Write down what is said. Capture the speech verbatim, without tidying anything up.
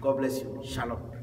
God bless you. Shalom.